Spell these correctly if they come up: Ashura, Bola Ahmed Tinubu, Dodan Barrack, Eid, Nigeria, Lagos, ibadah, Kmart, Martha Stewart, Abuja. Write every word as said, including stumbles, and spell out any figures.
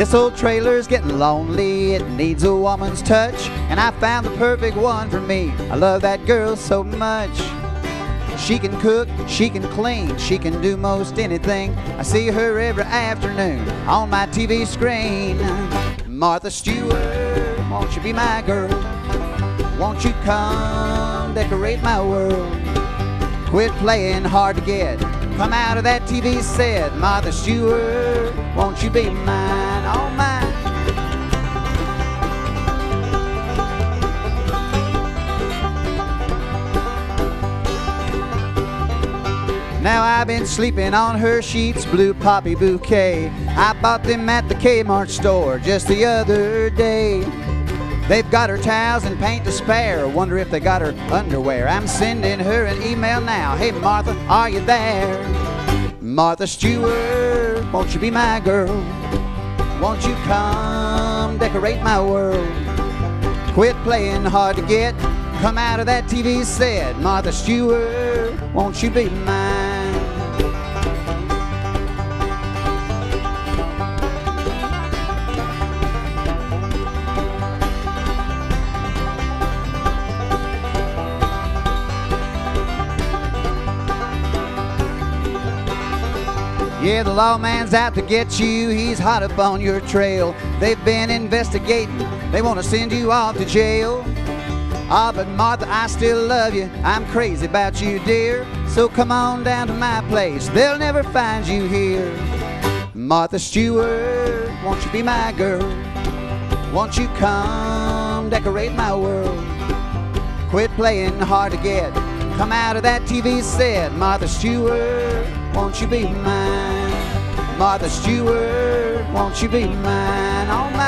This old trailer's getting lonely, it needs a woman's touch, and I found the perfect one for me. I love that girl so much. She can cook, she can clean, she can do most anything. I see her every afternoon on my T V screen. Martha Stewart, won't you be my girl? Won't you come decorate my world? Quit playing hard to get, come out of that T V set. Martha Stewart, won't you be mine, all mine? Now I've been sleeping on her sheets, blue poppy bouquet. I bought them at the Kmart store just the other day. They've got her towels and paint to spare. Wonder if they got her underwear. I'm sending her an email now. Hey Martha, are you there? Martha Stewart, won't you be my girl? Won't you come decorate my world? Quit playing hard to get, come out of that T V set. Martha Stewart, won't you be mine? Yeah, the lawman's out to get you, he's hot up on your trail. They've been investigating, they want to send you off to jail. Ah, but Martha, I still love you, I'm crazy about you, dear. So come on down to my place, they'll never find you here. Martha Stewart, won't you be my girl? Won't you come decorate my world? Quit playing hard to get, come out of that T V set. Martha Stewart, won't you be mine? Martha Stewart, won't you be mine? Oh,